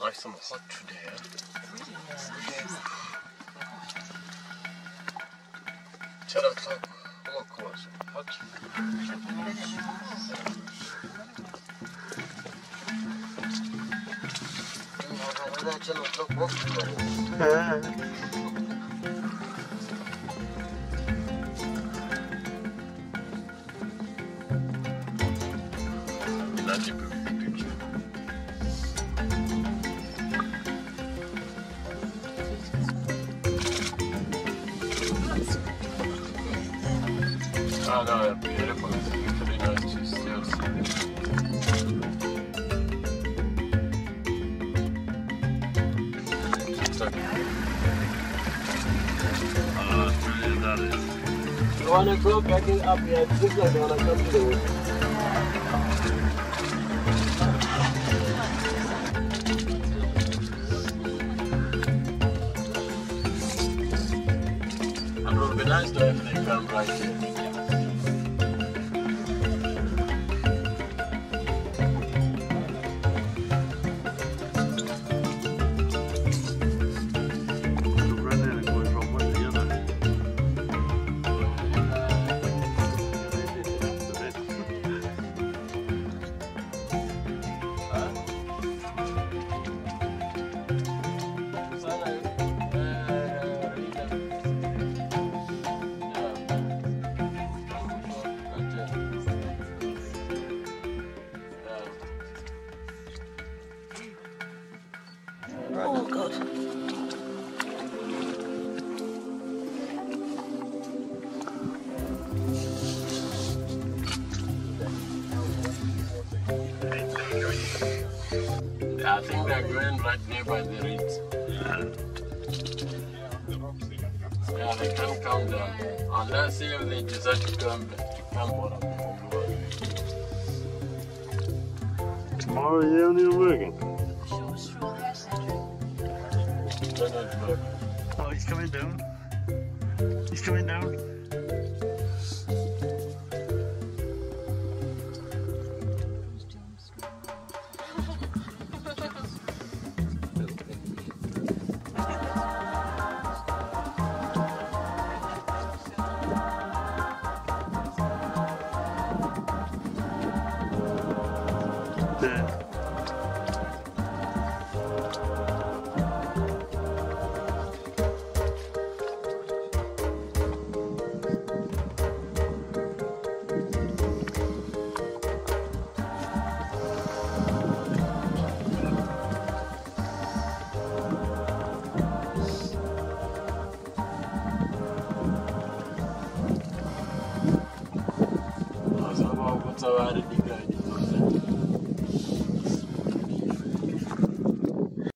Nice and hot today. Really nice. Tell us how it was. Hot. Oh no, they're beautiful. It's really nice to still see them. Really, that is. You wanna go backing up here? It looks like they wanna come to the wood. It would be nice to have they come right here. Oh God. I think they're going right nearby the reeds. Yeah, they can't come down. Unless if they decide to come on. Tomorrow you're working. Oh, he's coming down. He's coming down. There. So I didn't